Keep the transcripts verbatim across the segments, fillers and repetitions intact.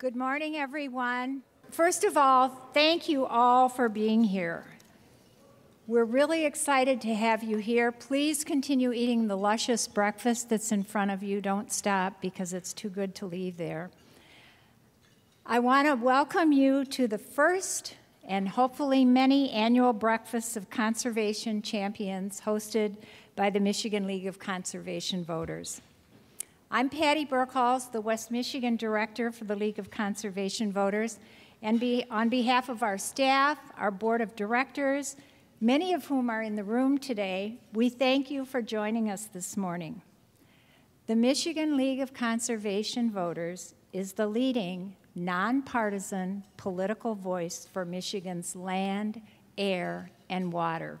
Good morning, everyone. First of all, thank you all for being here. We're really excited to have you here. Please continue eating the luscious breakfast that's in front of you. Don't stop because it's too good to leave there. I want to welcome you to the first and hopefully many annual breakfasts of conservation champions hosted by the Michigan League of Conservation Voters. I'm Patty Burkholz, the West Michigan Director for the League of Conservation Voters, and be, on behalf of our staff, our board of directors, many of whom are in the room today, we thank you for joining us this morning. The Michigan League of Conservation Voters is the leading nonpartisan political voice for Michigan's land, air, and water.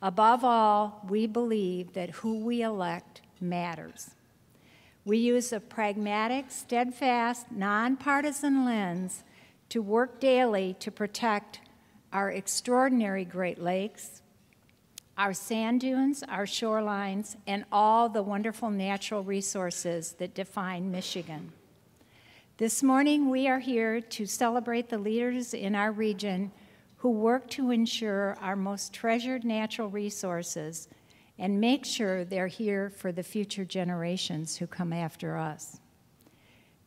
Above all, we believe that who we elect matters. We use a pragmatic, steadfast, nonpartisan lens to work daily to protect our extraordinary Great Lakes, our sand dunes, our shorelines, and all the wonderful natural resources that define Michigan. This morning, we are here to celebrate the leaders in our region who work to ensure our most treasured natural resources and make sure they're here for the future generations who come after us.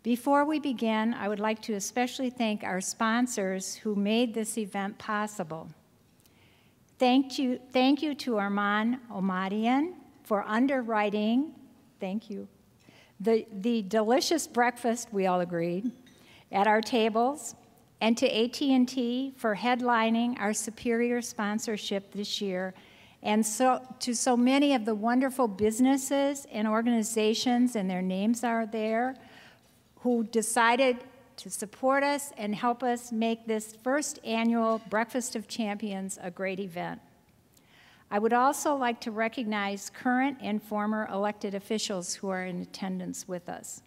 Before we begin, I would like to especially thank our sponsors who made this event possible. Thank you, thank you to Arman Omadian for underwriting, thank you, the, the delicious breakfast we all agreed at our tables, and to A T and T for headlining our superior sponsorship this year, and so, to so many of the wonderful businesses and organizations, and their names are there, who decided to support us and help us make this first annual Breakfast of Champions a great event. I would also like to recognize current and former elected officials who are in attendance with us.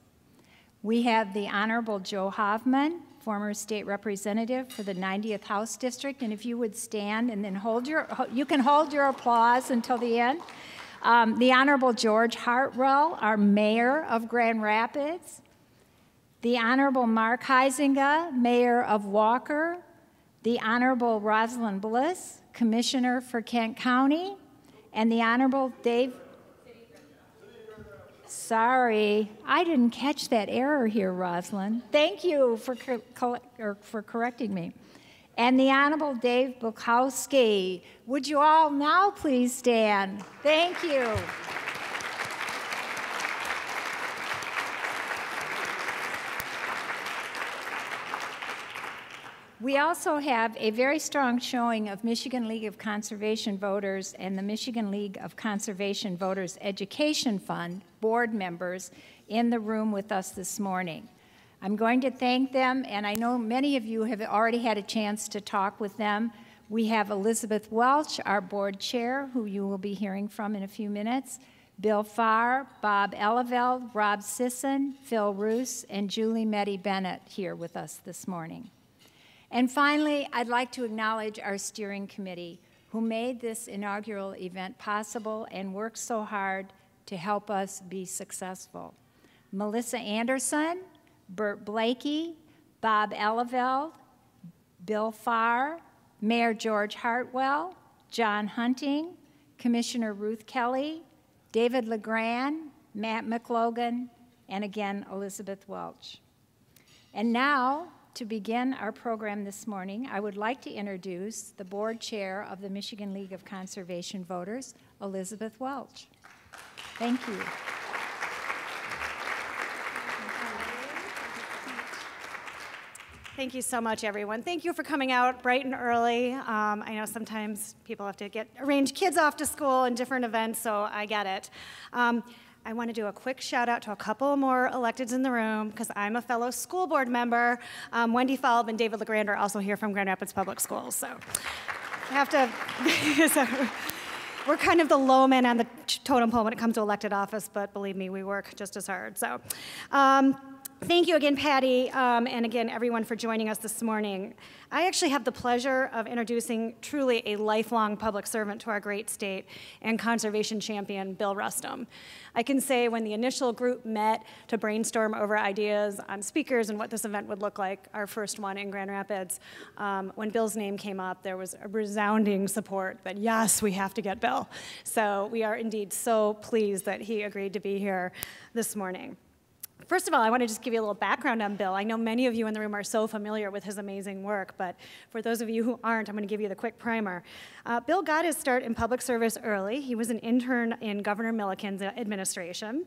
We have the Honorable Joe Hoffman, former state representative for the ninetieth House District, and if you would stand and then hold your, you can hold your applause until the end. Um, the Honorable George Heartwell, our mayor of Grand Rapids. The Honorable Mark Heisinga, Mayor of Walker. The Honorable Rosalind Bliss, Commissioner for Kent County. And the Honorable Dave, sorry, I didn't catch that error here, Rosalind. Thank you for, co or for correcting me. And the Honorable Dave Bukowski. Would you all now please stand? Thank you. We also have a very strong showing of Michigan League of Conservation Voters and the Michigan League of Conservation Voters Education Fund board members in the room with us this morning. I'm going to thank them, and I know many of you have already had a chance to talk with them. We have Elizabeth Welch, our board chair, who you will be hearing from in a few minutes, Bill Farr, Bob Ellaveld, Rob Sisson, Phil Roos, and Julie Medi Bennett here with us this morning. And finally, I'd like to acknowledge our steering committee, who made this inaugural event possible and worked so hard to help us be successful. Melissa Anderson, Bert Blakey, Bob Ellaveld, Bill Farr, Mayor George Heartwell, John Hunting, Commissioner Ruth Kelly, David LeGrand, Matt McLogan, and again, Elizabeth Welch. And now, to begin our program this morning, I would like to introduce the board chair of the Michigan League of Conservation Voters, Elizabeth Welch. Thank you. Thank you so much, everyone. Thank you for coming out bright and early. Um, I know sometimes people have to get arrange kids off to school and different events, so I get it. Um, I want to do a quick shout out to a couple more electeds in the room because I'm a fellow school board member. Um, Wendy Falb and David LeGrand are also here from Grand Rapids Public Schools. So I have to, so we're kind of the low men on the totem pole when it comes to elected office, but believe me, we work just as hard. So. Um, Thank you again, Patty, um, and again, everyone for joining us this morning. I actually have the pleasure of introducing truly a lifelong public servant to our great state and conservation champion, Bill Rustem. I can say when the initial group met to brainstorm over ideas on speakers and what this event would look like, our first one in Grand Rapids, um, when Bill's name came up, there was a resounding support that, yes, we have to get Bill. So we are indeed so pleased that he agreed to be here this morning. First of all, I want to just give you a little background on Bill. I know many of you in the room are so familiar with his amazing work, but for those of you who aren't, I'm going to give you the quick primer. Uh, Bill got his start in public service early. He was an intern in Governor Milliken's administration,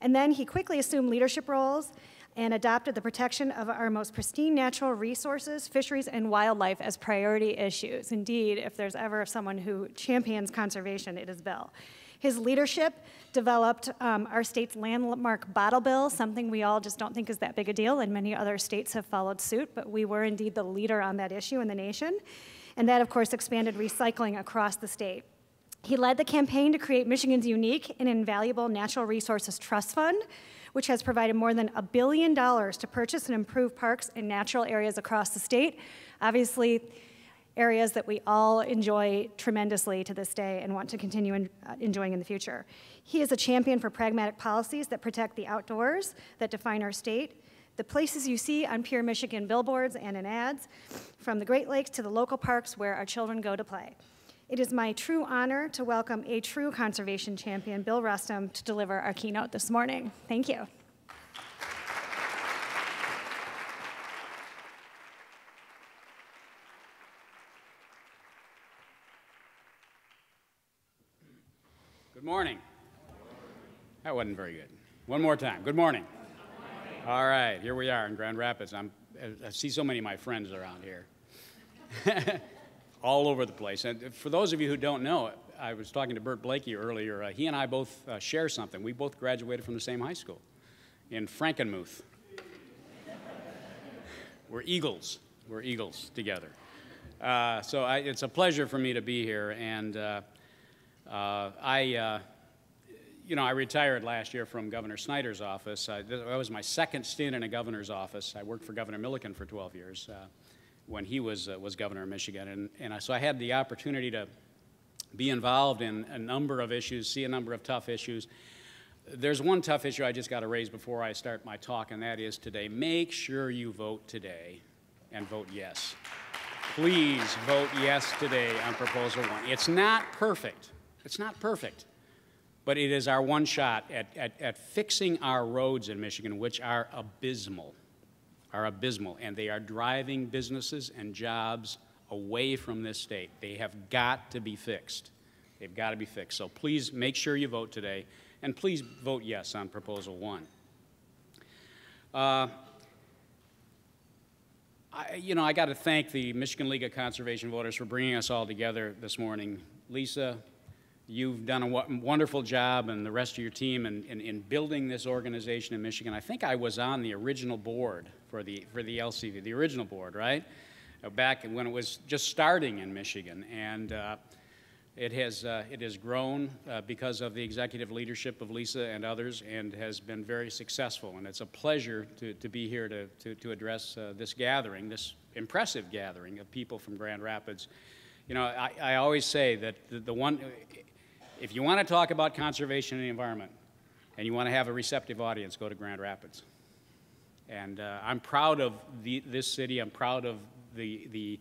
and then he quickly assumed leadership roles and adopted the protection of our most pristine natural resources, fisheries, and wildlife as priority issues. Indeed, if there's ever someone who champions conservation, it is Bill. His leadership developed um, our state's landmark bottle bill, something we all just don't think is that big a deal, and many other states have followed suit, but we were indeed the leader on that issue in the nation. And that, of course, expanded recycling across the state. He led the campaign to create Michigan's unique and invaluable Natural Resources Trust Fund, which has provided more than a billion dollars to purchase and improve parks and natural areas across the state. Obviously, areas that we all enjoy tremendously to this day and want to continue in, uh, enjoying in the future. He is a champion for pragmatic policies that protect the outdoors, that define our state, the places you see on Pure Michigan billboards and in ads, from the Great Lakes to the local parks where our children go to play. It is my true honor to welcome a true conservation champion, Bill Rustem, to deliver our keynote this morning. Thank you. Good morning. That wasn't very good. One more time. Good morning. Good morning. All right, here we are in Grand Rapids. I'm, I see so many of my friends around here, all over the place. And for those of you who don't know, I was talking to Bert Blakey earlier. Uh, he and I both uh, share something. We both graduated from the same high school in Frankenmuth. We're Eagles. We're Eagles together. Uh, so I, it's a pleasure for me to be here. And Uh, Uh, I, uh, you know, I retired last year from Governor Snyder's office. I, that was my second stint in a governor's office. I worked for Governor Milliken for twelve years uh, when he was uh, was governor of Michigan, and, and I, so I had the opportunity to be involved in a number of issues, see a number of tough issues. There's one tough issue I just got to raise before I start my talk, and that is today. Make sure you vote today, and vote yes. Please vote yes today on Proposal one. It's not perfect. It's not perfect, but it is our one shot at, at, at fixing our roads in Michigan, which are abysmal, are abysmal, and they are driving businesses and jobs away from this state. They have got to be fixed. They've got to be fixed. So please make sure you vote today, and please vote yes on Proposal one. Uh, I, you know, I got to thank the Michigan League of Conservation Voters for bringing us all together this morning. Lisa, you've done a wonderful job, and the rest of your team, in, in, in building this organization in Michigan. I think I was on the original board for the, for the L C V, the original board, right? Back when it was just starting in Michigan. And uh, it, has, uh, it has grown uh, because of the executive leadership of Lisa and others, and has been very successful. And it's a pleasure to, to be here to, to, to address uh, this gathering, this impressive gathering of people from Grand Rapids. You know, I, I always say that the, the one, if you want to talk about conservation and the environment, and you want to have a receptive audience, go to Grand Rapids. And uh, I'm proud of the, this city. I'm proud of the, the,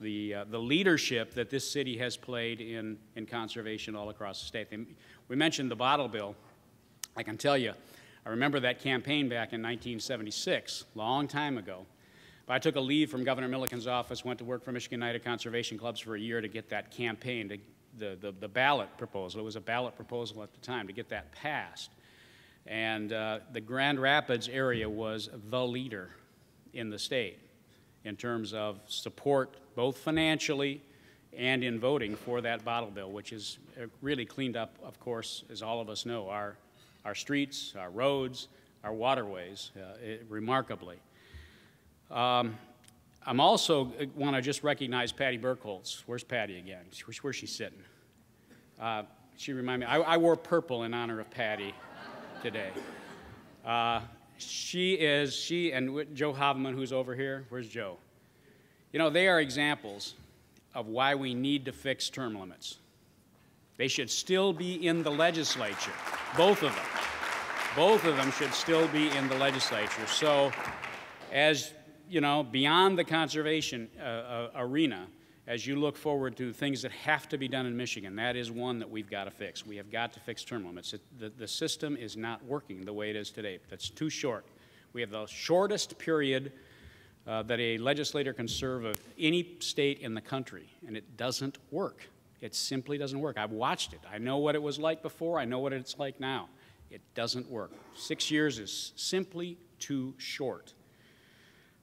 the, uh, the leadership that this city has played in, in conservation all across the state. And we mentioned the bottle bill. I can tell you, I remember that campaign back in nineteen seventy-six, long time ago. But I took a leave from Governor Milliken's office, went to work for Michigan United Conservation Clubs for a year to get that campaign, to The, the, the ballot proposal. It was a ballot proposal at the time to get that passed. And uh, the Grand Rapids area was the leader in the state in terms of support, both financially and in voting for that bottle bill, which is really cleaned up, of course, as all of us know, our, our streets, our roads, our waterways, uh, it, remarkably. Um, I'm also want to just recognize Patty Burkholz. Where's Patty again? Where's, where's she sitting? Uh, she reminded me. I, I wore purple in honor of Patty today. Uh, She is, she and Joe Hoffman, who's over here, where's Joe? You know, they are examples of why we need to fix term limits. They should still be in the legislature, both of them. Both of them should still be in the legislature. So as, you know, beyond the conservation uh, uh, arena, as you look forward to things that have to be done in Michigan, that is one that we've got to fix. We have got to fix term limits. It, the, the system is not working the way it is today. That's too short. We have the shortest period uh, that a legislator can serve of any state in the country, and it doesn't work. It simply doesn't work. I've watched it. I know what it was like before. I know what it's like now. It doesn't work. Six years is simply too short.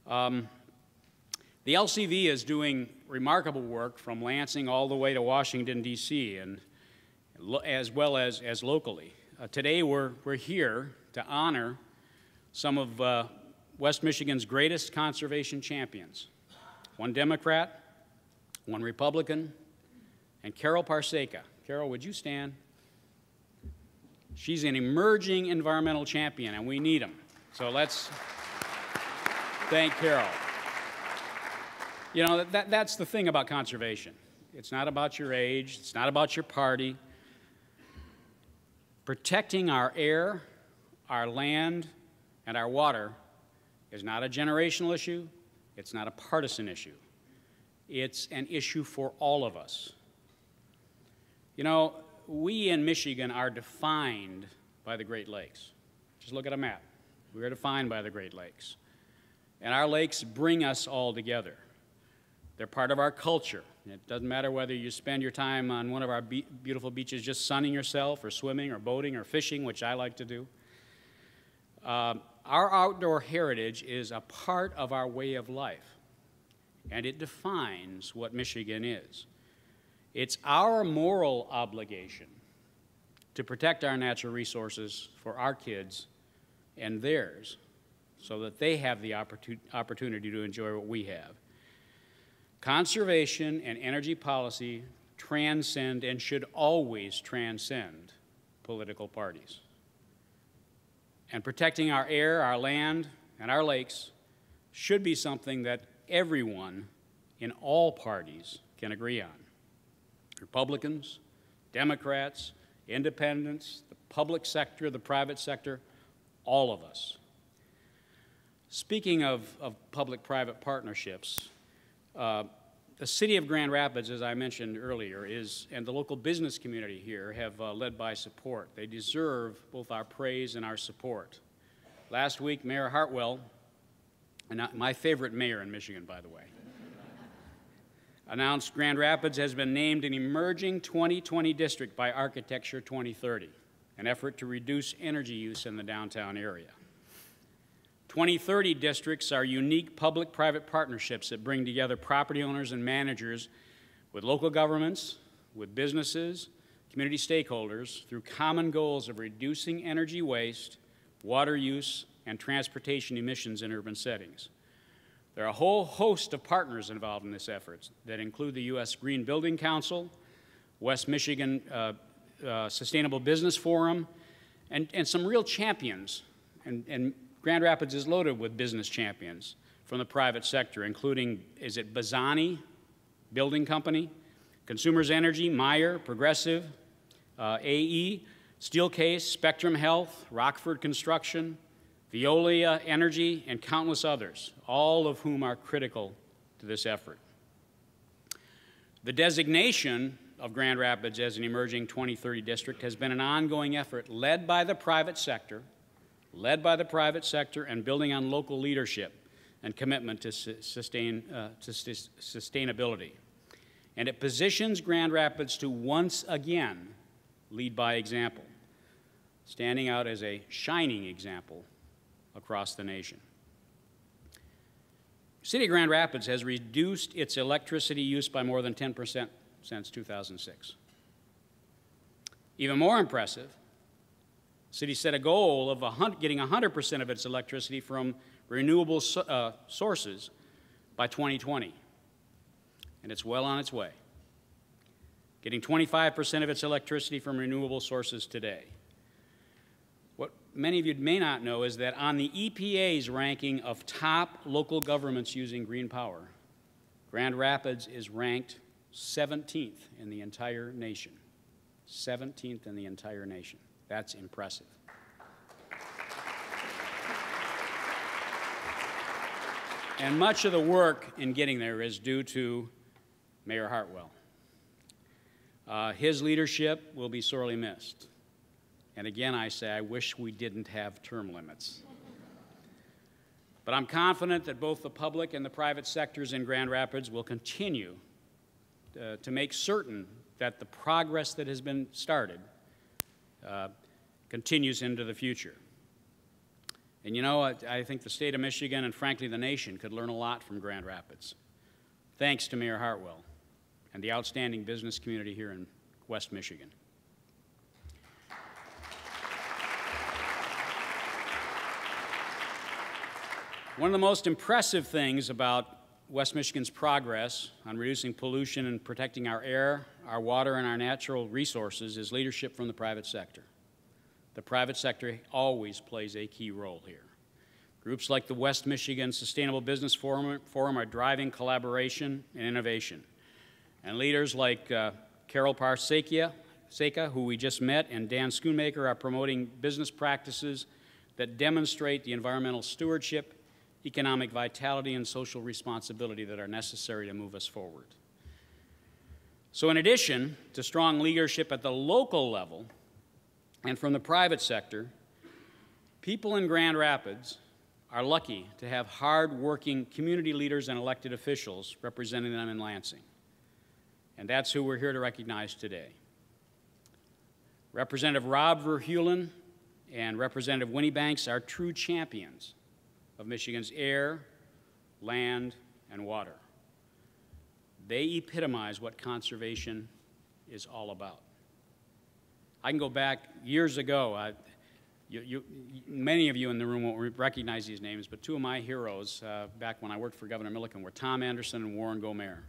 Um, The L C V is doing remarkable work from Lansing all the way to Washington, D C, and as well as, as locally. Uh, today we're, we're here to honor some of uh, West Michigan's greatest conservation champions. One Democrat, one Republican, and Carol Parsaca. Carol, would you stand? She's an emerging environmental champion, and we need them. So let's thank Carol. You know, that, that's the thing about conservation. It's not about your age, it's not about your party. Protecting our air, our land, and our water is not a generational issue, it's not a partisan issue. It's an issue for all of us. You know, we in Michigan are defined by the Great Lakes. Just look at a map. We are defined by the Great Lakes. And our lakes bring us all together. They're part of our culture. It doesn't matter whether you spend your time on one of our be- beautiful beaches just sunning yourself or swimming or boating or fishing, which I like to do. Um, our outdoor heritage is a part of our way of life, and it defines what Michigan is. It's our moral obligation to protect our natural resources for our kids and theirs so that they have the opportun- opportunity to enjoy what we have. Conservation and energy policy transcend and should always transcend political parties. And protecting our air, our land, and our lakes should be something that everyone in all parties can agree on. Republicans, Democrats, independents, the public sector, the private sector, all of us. Speaking of, of public-private partnerships, Uh, the city of Grand Rapids, as I mentioned earlier, is, and the local business community here have uh, led by support. They deserve both our praise and our support. Last week, Mayor Heartwell, and my favorite mayor in Michigan, by the way, announced Grand Rapids has been named an emerging twenty twenty district by Architecture twenty thirty, an effort to reduce energy use in the downtown area. twenty thirty districts are unique public-private partnerships that bring together property owners and managers with local governments, with businesses, community stakeholders through common goals of reducing energy waste, water use, and transportation emissions in urban settings. There are a whole host of partners involved in this effort that include the U S Green Building Council, West Michigan uh, uh, Sustainable Business Forum, and, and some real champions. And, and Grand Rapids is loaded with business champions from the private sector, including, is it Bazzani Building Company, Consumers Energy, Meyer, Progressive, uh, A E, Steelcase, Spectrum Health, Rockford Construction, Veolia Energy, and countless others, all of whom are critical to this effort. The designation of Grand Rapids as an emerging twenty thirty district has been an ongoing effort led by the private sector, led by the private sector and building on local leadership and commitment to, sustain, uh, to s sustainability. And it positions Grand Rapids to once again lead by example, standing out as a shining example across the nation. The city of Grand Rapids has reduced its electricity use by more than ten percent since two thousand six. Even more impressive, the city set a goal of getting one hundred percent of its electricity from renewable so, uh, sources by twenty twenty, and it's well on its way, getting twenty-five percent of its electricity from renewable sources today. What many of you may not know is that on the E P A's ranking of top local governments using green power, Grand Rapids is ranked seventeenth in the entire nation. seventeenth in the entire nation. That's impressive. And much of the work in getting there is due to Mayor Heartwell. Uh, his leadership will be sorely missed. And again, I say, I wish we didn't have term limits. But I'm confident that both the public and the private sectors in Grand Rapids will continue uh, to make certain that the progress that has been started uh, continues into the future. And you know, I, I think the state of Michigan and frankly the nation could learn a lot from Grand Rapids, thanks to Mayor Heartwell and the outstanding business community here in West Michigan. One of the most impressive things about West Michigan's progress on reducing pollution and protecting our air, our water, and our natural resources is leadership from the private sector. The private sector always plays a key role here. Groups like the West Michigan Sustainable Business Forum, Forum are driving collaboration and innovation. And leaders like uh, Carol Parsaca, who we just met, and Dan Schoonmaker are promoting business practices that demonstrate the environmental stewardship, economic vitality, and social responsibility that are necessary to move us forward. So in addition to strong leadership at the local level and from the private sector, people in Grand Rapids are lucky to have hard-working community leaders and elected officials representing them in Lansing. And that's who we're here to recognize today. Representative Rob Verheulen and Representative Winnie Brinks are true champions of Michigan's air, land, and water. They epitomize what conservation is all about. I can go back years ago. I, you, you, many of you in the room won't recognize these names, but two of my heroes uh, back when I worked for Governor Milliken were Tom Anderson and Warren Gomer.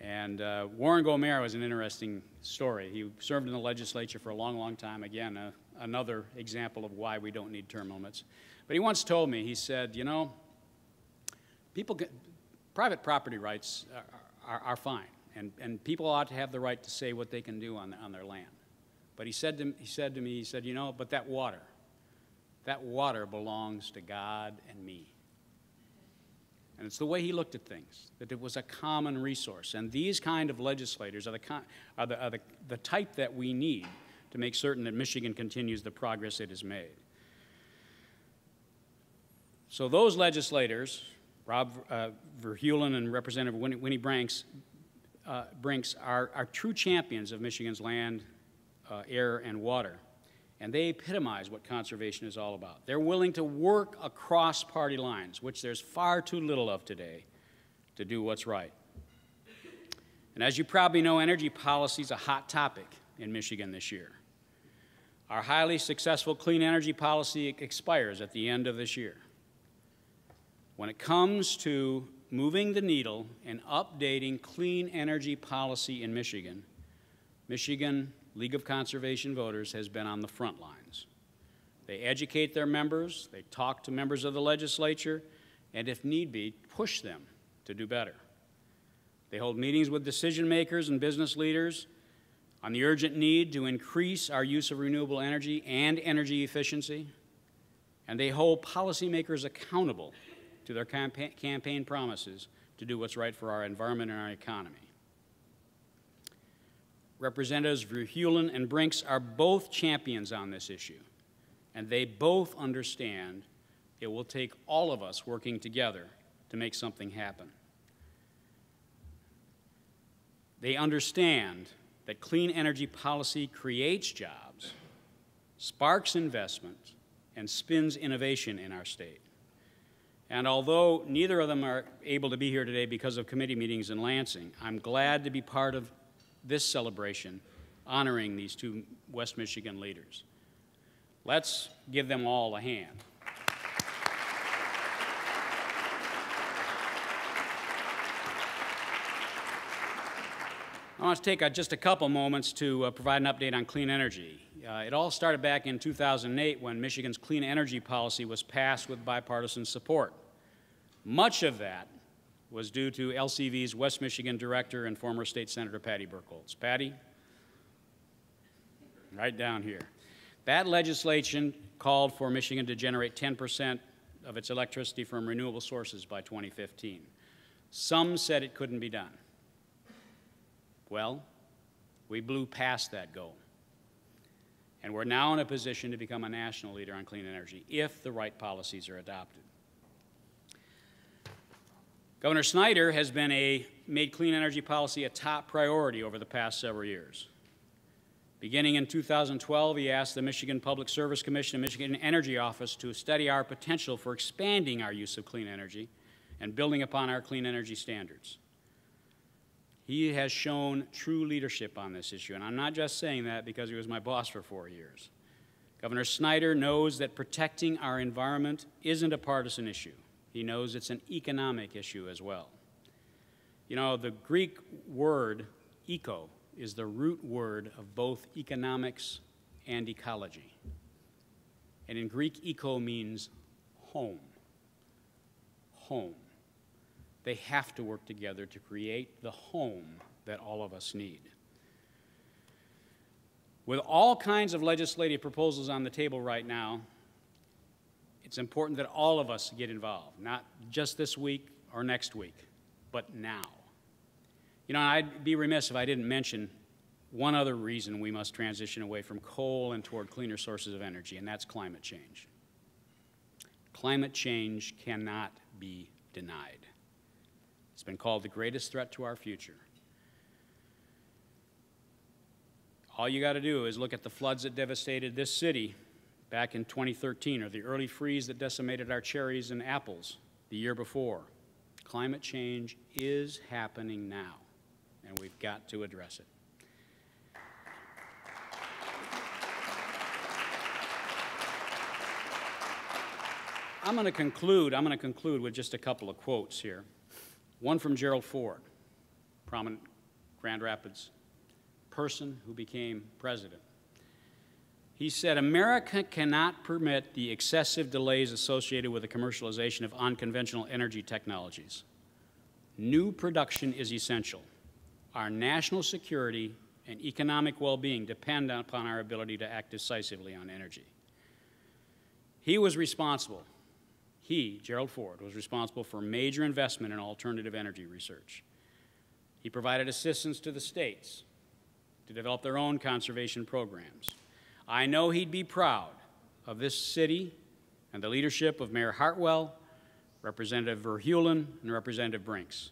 And uh, Warren Gomer was an interesting story. He served in the legislature for a long, long time. Again, uh, another example of why we don't need term limits. But he once told me, he said, you know, people get, private property rights are, are, are fine, and, and people ought to have the right to say what they can do on, on their land. But he said, to, he said to me, he said, you know, but that water, that water belongs to God and me. And it's the way he looked at things, that it was a common resource. And these kind of legislators are the, are the, are the, the type that we need to make certain that Michigan continues the progress it has made. So those legislators, Rob uh, Verheulen and Representative Winnie, Winnie Brinks, uh, Brinks are, are true champions of Michigan's land, uh, air, and water. And they epitomize what conservation is all about. They're willing to work across party lines, which there's far too little of today, to do what's right. And as you probably know, energy policy is a hot topic in Michigan this year. Our highly successful clean energy policy expires at the end of this year. When it comes to moving the needle and updating clean energy policy in Michigan, Michigan League of Conservation Voters has been on the front lines. They educate their members, they talk to members of the legislature, and if need be, push them to do better. They hold meetings with decision makers and business leaders on the urgent need to increase our use of renewable energy and energy efficiency, and they hold policymakers accountable to their campaign promises to do what's right for our environment and our economy. Representatives Verheulen and Brinks are both champions on this issue, and they both understand it will take all of us working together to make something happen. They understand that clean energy policy creates jobs, sparks investment, and spins innovation in our state. And although neither of them are able to be here today because of committee meetings in Lansing, I'm glad to be part of this celebration honoring these two West Michigan leaders. Let's give them all a hand. I want to take just a couple moments to provide an update on clean energy. Uh, it all started back in two thousand eight when Michigan's clean energy policy was passed with bipartisan support. Much of that was due to L C V's West Michigan director and former state senator Patty Burkholz. Patty, right down here. That legislation called for Michigan to generate ten percent of its electricity from renewable sources by twenty fifteen. Some said it couldn't be done. Well, we blew past that goal. And we're now in a position to become a national leader on clean energy if the right policies are adopted. Governor Snyder has been a, made clean energy policy a top priority over the past several years. Beginning in two thousand twelve, he asked the Michigan Public Service Commission and Michigan Energy Office to study our potential for expanding our use of clean energy and building upon our clean energy standards. He has shown true leadership on this issue, and I'm not just saying that because he was my boss for four years. Governor Snyder knows that protecting our environment isn't a partisan issue. He knows it's an economic issue as well. You know, the Greek word eco is the root word of both economics and ecology. And in Greek, eco means home. Home. They have to work together to create the home that all of us need. With all kinds of legislative proposals on the table right now, it's important that all of us get involved, not just this week or next week, but now. You know, I'd be remiss if I didn't mention one other reason we must transition away from coal and toward cleaner sources of energy, and that's climate change. Climate change cannot be denied. It's been called the greatest threat to our future. All you got to do is look at the floods that devastated this city back in twenty thirteen, or the early freeze that decimated our cherries and apples the year before. Climate change is happening now, and we've got to address it. I'm going to conclude, I'm going to conclude with just a couple of quotes here. One from Gerald Ford, prominent Grand Rapids person who became president. He said, "America cannot permit the excessive delays associated with the commercialization of unconventional energy technologies. New production is essential. Our national security and economic well-being depend upon our ability to act decisively on energy." He was responsible, he, Gerald Ford, was responsible for major investment in alternative energy research. He provided assistance to the states to develop their own conservation programs. I know he'd be proud of this city and the leadership of Mayor Heartwell, Representative Verheulen, and Representative Brinks.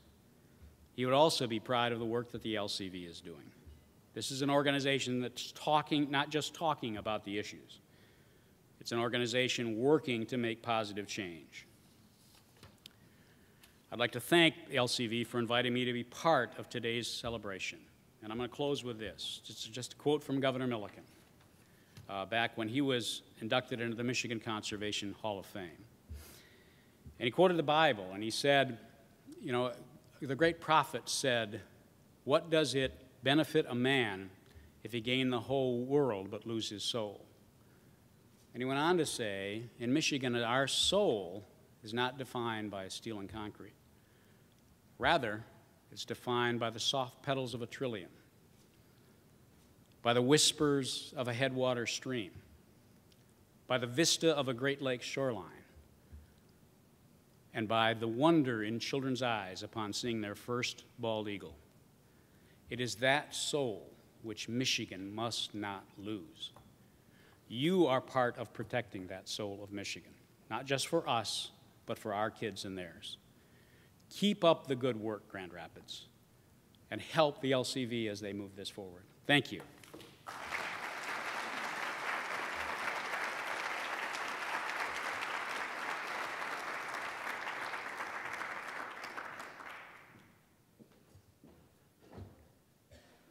He would also be proud of the work that the L C V is doing. This is an organization that's talking, not just talking about the issues. It's an organization working to make positive change. I'd like to thank the L C V for inviting me to be part of today's celebration. And I'm going to close with this. It's just a quote from Governor Milliken uh, back when he was inducted into the Michigan Conservation Hall of Fame. And he quoted the Bible, and he said, you know, the great prophet said, "What does it benefit a man if he gain the whole world but lose his soul?" And he went on to say, in Michigan, our soul is not defined by steel and concrete. Rather, it's defined by the soft petals of a trillium, by the whispers of a headwater stream, by the vista of a Great Lake shoreline, and by the wonder in children's eyes upon seeing their first bald eagle. It is that soul which Michigan must not lose. You are part of protecting that soul of Michigan, not just for us, but for our kids and theirs. Keep up the good work, Grand Rapids, and help the L C V as they move this forward. Thank you.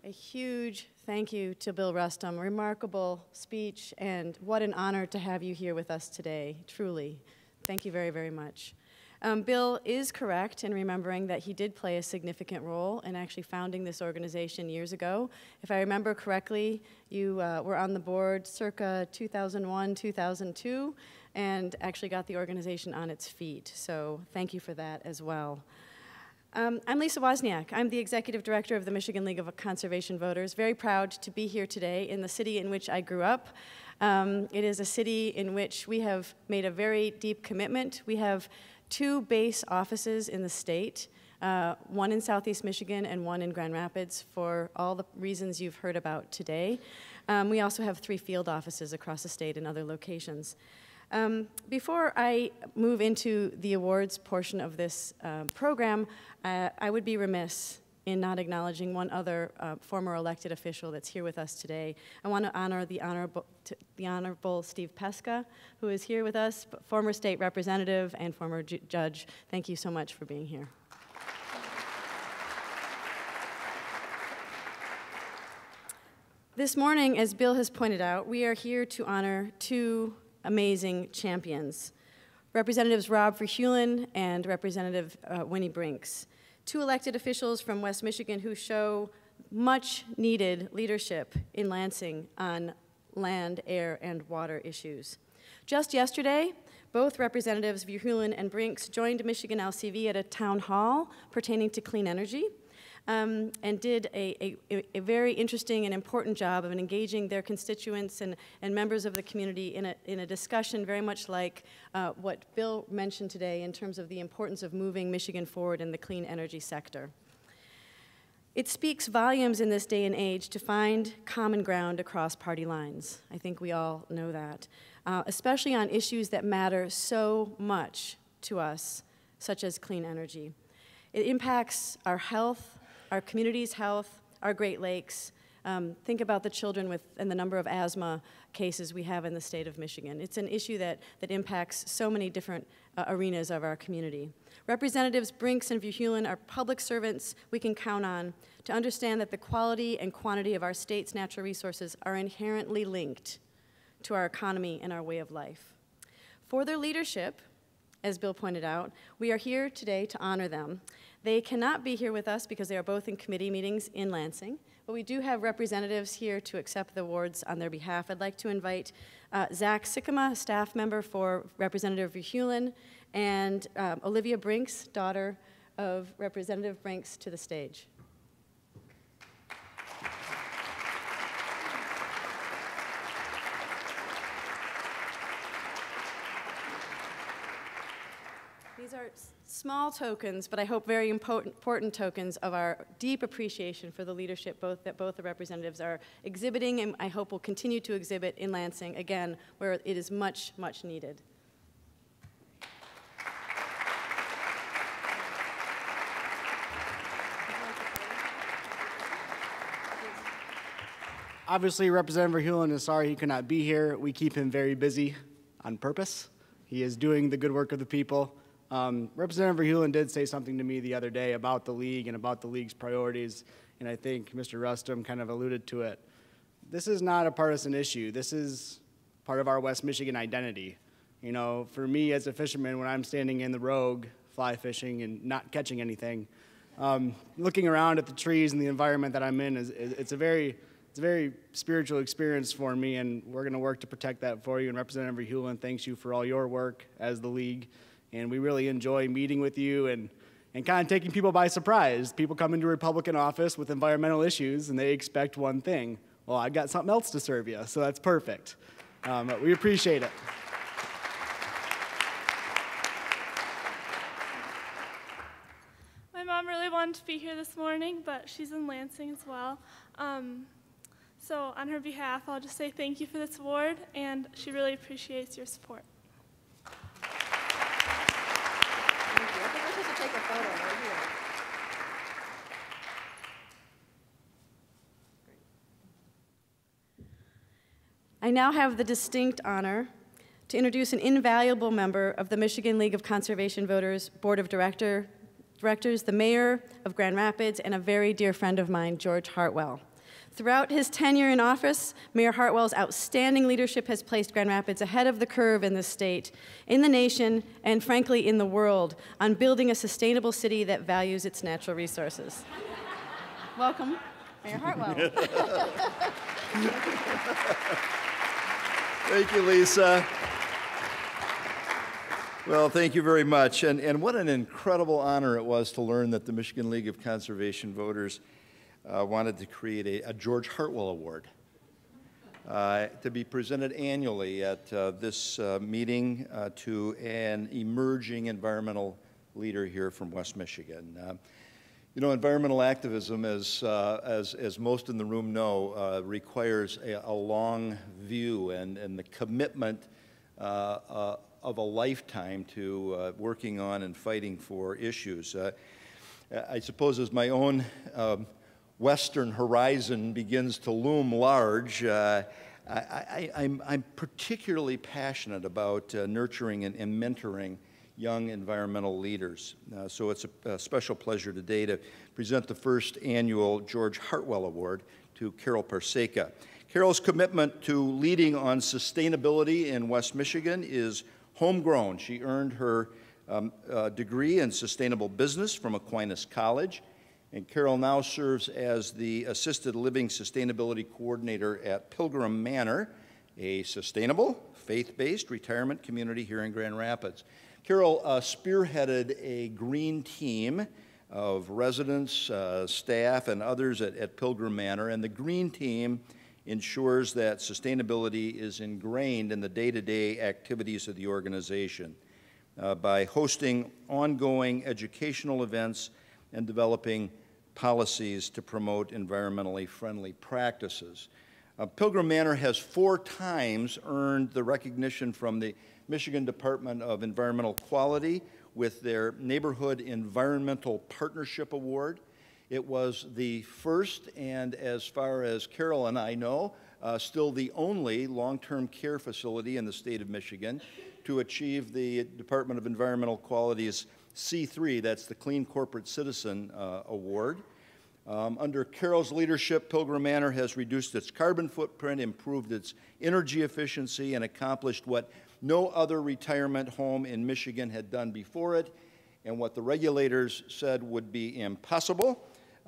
A huge thank you to Bill Rustem. Remarkable speech, and what an honor to have you here with us today, truly. Thank you very, very much. Um, Bill is correct in remembering that he did play a significant role in actually founding this organization years ago. If I remember correctly, you uh, were on the board circa two thousand one, two thousand two, and actually got the organization on its feet. So thank you for that as well. Um, I'm Lisa Wozniak. I'm the Executive Director of the Michigan League of Conservation Voters. Very proud to be here today in the city in which I grew up. Um, it is a city in which we have made a very deep commitment. We have two base offices in the state, uh, one in Southeast Michigan and one in Grand Rapids, for all the reasons you've heard about today. Um, we also have three field offices across the state and other locations. Um, before I move into the awards portion of this uh, program, uh, I would be remiss in not acknowledging one other uh, former elected official that's here with us today. I want to honor the Honorable, the Honorable Steve Pesca, who is here with us, former state representative and former ju judge. Thank you so much for being here. This morning, as Bill has pointed out, we are here to honor two amazing champions, Representatives Rob Verheulen and Representative uh, Winnie Brinks, two elected officials from West Michigan who show much needed leadership in Lansing on land, air, and water issues. Just yesterday, both Representatives Verheulen and Brinks joined Michigan L C V at a town hall pertaining to clean energy, Um, and did a, a, a very interesting and important job of engaging their constituents and, and members of the community in a, in a discussion very much like uh, what Bill mentioned today in terms of the importance of moving Michigan forward in the clean energy sector. It speaks volumes in this day and age to find common ground across party lines. I think we all know that, uh, especially on issues that matter so much to us, such as clean energy. It impacts our health, our community's health, our Great Lakes. Um, think about the children with, and the number of asthma cases we have in the state of Michigan. It's an issue that, that impacts so many different uh, arenas of our community. Representatives Brinks and Verheulen are public servants we can count on to understand that the quality and quantity of our state's natural resources are inherently linked to our economy and our way of life. For their leadership, as Bill pointed out, we are here today to honor them. They cannot be here with us because they are both in committee meetings in Lansing, but we do have representatives here to accept the awards on their behalf. I'd like to invite uh, Zach Sikkema, staff member for Representative Verheulen, and um, Olivia Brinks, daughter of Representative Brinks, to the stage. These are small tokens, but I hope very important, important tokens of our deep appreciation for the leadership both, that both the representatives are exhibiting and I hope will continue to exhibit in Lansing, again, where it is much, much needed. Obviously, Representative Verheulen is sorry he could not be here. We keep him very busy on purpose. He is doing the good work of the people. Um, Representative Verheulen did say something to me the other day about the league and about the league's priorities, and I think Mister Rustem kind of alluded to it. This is not a partisan issue. This is part of our West Michigan identity. You know, for me as a fisherman, when I'm standing in the Rogue fly fishing and not catching anything, um, looking around at the trees and the environment that I'm in, is, is, it's a very it's a very spiritual experience for me, and we're going to work to protect that for you. And Representative Verheulen thanks you for all your work as the league. And we really enjoy meeting with you and, and kind of taking people by surprise. People come into a Republican office with environmental issues and they expect one thing. Well, I've got something else to serve you, so that's perfect. Um, but we appreciate it. My mom really wanted to be here this morning, but she's in Lansing as well. Um, so on her behalf, I'll just say thank you for this award, and she really appreciates your support. Take a photo right here. I now have the distinct honor to introduce an invaluable member of the Michigan League of Conservation Voters Board of Director, Directors, the mayor of Grand Rapids, and a very dear friend of mine, George Heartwell. Throughout his tenure in office, Mayor Heartwell's outstanding leadership has placed Grand Rapids ahead of the curve in the state, in the nation, and frankly in the world, on building a sustainable city that values its natural resources. Welcome, Mayor Heartwell. Thank you, Lisa. Well, thank you very much. And, and what an incredible honor it was to learn that the Michigan League of Conservation Voters Uh, wanted to create a, a George Heartwell Award uh, to be presented annually at uh, this uh, meeting uh, to an emerging environmental leader here from West Michigan. Uh, you know, environmental activism, as, uh, as, as most in the room know, uh, requires a, a long view and, and the commitment uh, uh, of a lifetime to uh, working on and fighting for issues. Uh, I suppose as my own um, Western horizon begins to loom large, uh, I, I, I'm, I'm particularly passionate about uh, nurturing and, and mentoring young environmental leaders. Uh, so it's a, a special pleasure today to present the first annual George Heartwell Award to Carol Parsaca. Carol's commitment to leading on sustainability in West Michigan is homegrown. She earned her um, uh, degree in sustainable business from Aquinas College. And Carol now serves as the Assisted Living Sustainability Coordinator at Pilgrim Manor, a sustainable, faith-based retirement community here in Grand Rapids. Carol uh, spearheaded a green team of residents, uh, staff, and others at, at Pilgrim Manor, and the green team ensures that sustainability is ingrained in the day-to-day activities of the organization uh, by hosting ongoing educational events and developing policies to promote environmentally friendly practices. Uh, Pilgrim Manor has four times earned the recognition from the Michigan Department of Environmental Quality with their Neighborhood Environmental Partnership Award. It was the first and, as far as Carol and I know, uh, still the only long-term care facility in the state of Michigan to achieve the Department of Environmental Quality's C three, that's the Clean Corporate Citizen uh, Award. Um, under Carol's leadership, Pilgrim Manor has reduced its carbon footprint, improved its energy efficiency, and accomplished what no other retirement home in Michigan had done before it, and what the regulators said would be impossible,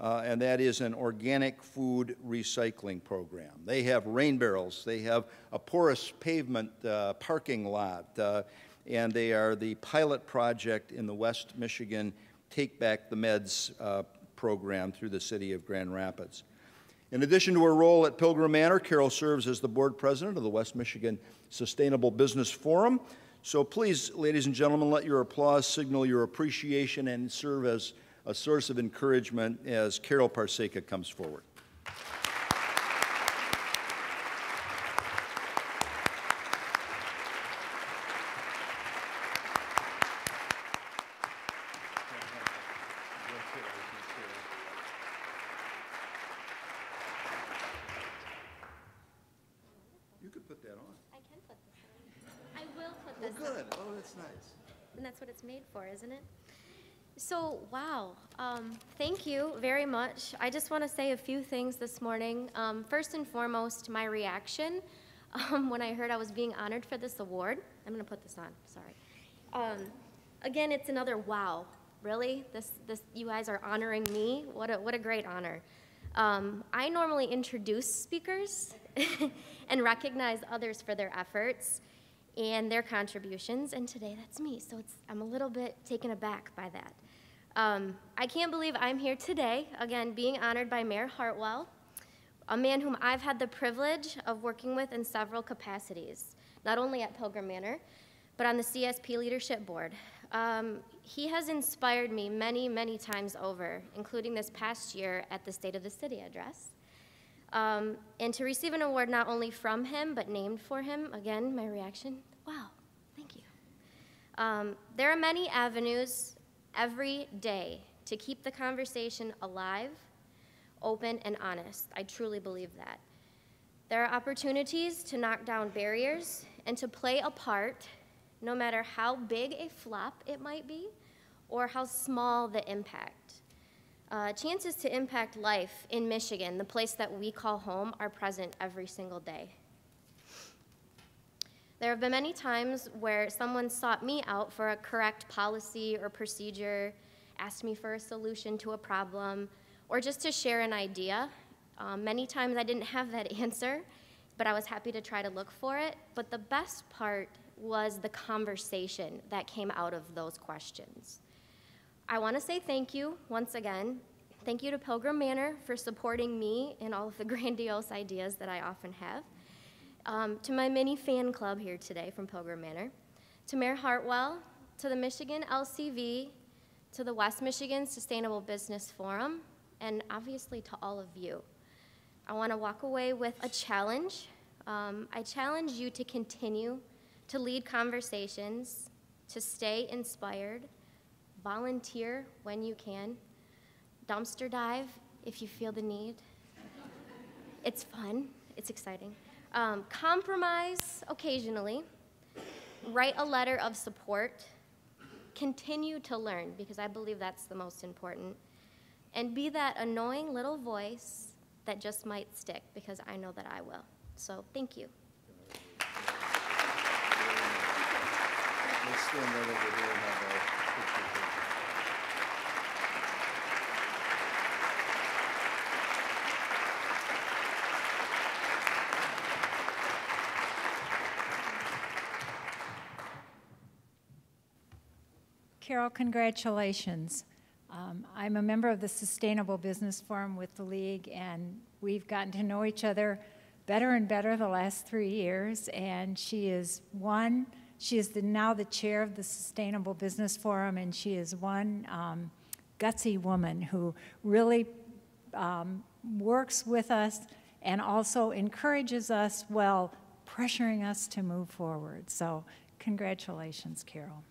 uh, and that is an organic food recycling program. They have rain barrels, they have a porous pavement uh, parking lot, uh, and they are the pilot project in the West Michigan Take Back the Meds uh, program through the city of Grand Rapids. In addition to her role at Pilgrim Manor, Carol serves as the board president of the West Michigan Sustainable Business Forum. So please, ladies and gentlemen, let your applause signal your appreciation and serve as a source of encouragement as Carol Parsaca comes forward. Isn't it? So, wow. Um, thank you very much. I just want to say a few things this morning. Um, first and foremost, my reaction um, when I heard I was being honored for this award. I'm going to put this on. Sorry. Um, again, it's another wow. Really? This, this, you guys are honoring me? What a, what a great honor. Um, I normally introduce speakers and recognize others for their efforts and their contributions, and today that's me, so it's, I'm a little bit taken aback by that. Um, I can't believe I'm here today, again, being honored by Mayor Heartwell, a man whom I've had the privilege of working with in several capacities, not only at Pilgrim Manor, but on the C S P Leadership Board. Um, he has inspired me many, many times over, including this past year at the State of the City address. Um, and to receive an award not only from him, but named for him, again, my reaction, wow, thank you. Um, there are many avenues every day to keep the conversation alive, open, and honest. I truly believe that. There are opportunities to knock down barriers and to play a part, no matter how big a flop it might be, or how small the impact. Uh, chances to impact life in Michigan, the place that we call home, are present every single day. There have been many times where someone sought me out for a correct policy or procedure, asked me for a solution to a problem, or just to share an idea. Um, many times I didn't have that answer, but I was happy to try to look for it. But the best part was the conversation that came out of those questions. I want to say thank you once again. Thank you to Pilgrim Manor for supporting me in all of the grandiose ideas that I often have. Um, to my mini fan club here today from Pilgrim Manor. To Mayor Heartwell, to the Michigan L C V, to the West Michigan Sustainable Business Forum, and obviously to all of you. I want to walk away with a challenge. Um, I challenge you to continue to lead conversations, to stay inspired, volunteer when you can, dumpster dive if you feel the need. It's fun, it's exciting. Um, compromise occasionally, write a letter of support, continue to learn, because I believe that's the most important, and be that annoying little voice that just might stick, because I know that I will. So thank you. Let's stand right over here and have a picture. Carol, congratulations. Um, I'm a member of the Sustainable Business Forum with the League, and we've gotten to know each other better and better the last three years, and she is one, she is the, now the chair of the Sustainable Business Forum, and she is one um, gutsy woman who really um, works with us and also encourages us while pressuring us to move forward. So congratulations, Carol.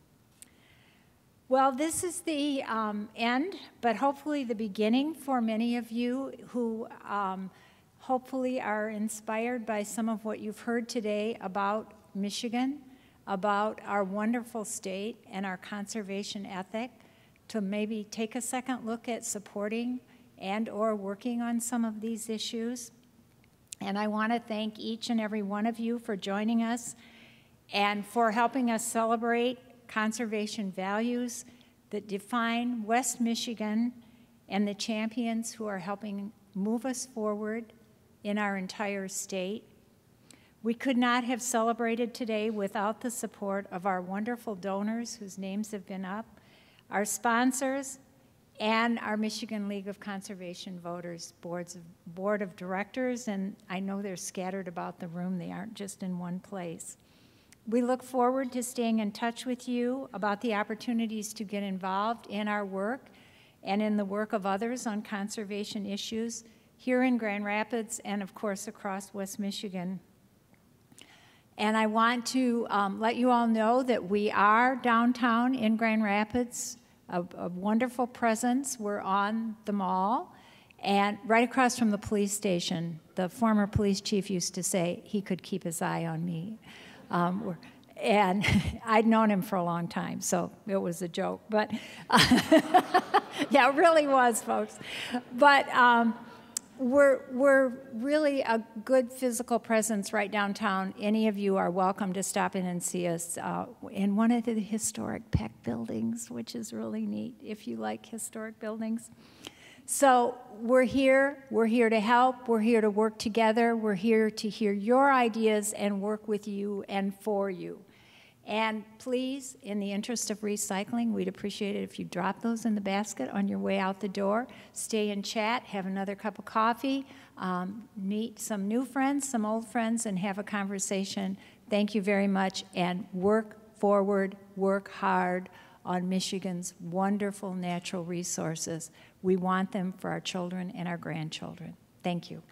Well, this is the um, end, but hopefully the beginning for many of you who um, hopefully are inspired by some of what you've heard today about Michigan, about our wonderful state and our conservation ethic, to maybe take a second look at supporting and or working on some of these issues. And I want to thank each and every one of you for joining us and for helping us celebrate conservation values that define West Michigan and the champions who are helping move us forward in our entire state. We could not have celebrated today without the support of our wonderful donors whose names have been up, our sponsors, and our Michigan League of Conservation Voters boards of, Board of Directors, and I know they're scattered about the room, they aren't just in one place. We look forward to staying in touch with you about the opportunities to get involved in our work and in the work of others on conservation issues here in Grand Rapids and, of course, across West Michigan. And I want to um, let you all know that we are downtown in Grand Rapids, a, a wonderful presence. We're on the mall and right across from the police station. The former police chief used to say he could keep his eye on me. Um, and I'd known him for a long time, so it was a joke. But uh, yeah, it really was, folks. But um, we're, we're really a good physical presence right downtown. Any of you are welcome to stop in and see us uh, in one of the historic Peck buildings, which is really neat if you like historic buildings. So we're here, we're here to help, we're here to work together, we're here to hear your ideas and work with you and for you. And please, in the interest of recycling, we'd appreciate it if you drop those in the basket on your way out the door. Stay and chat, have another cup of coffee, um, meet some new friends, some old friends, and have a conversation. Thank you very much, and work forward, work hard on Michigan's wonderful natural resources. We want them for our children and our grandchildren. Thank you.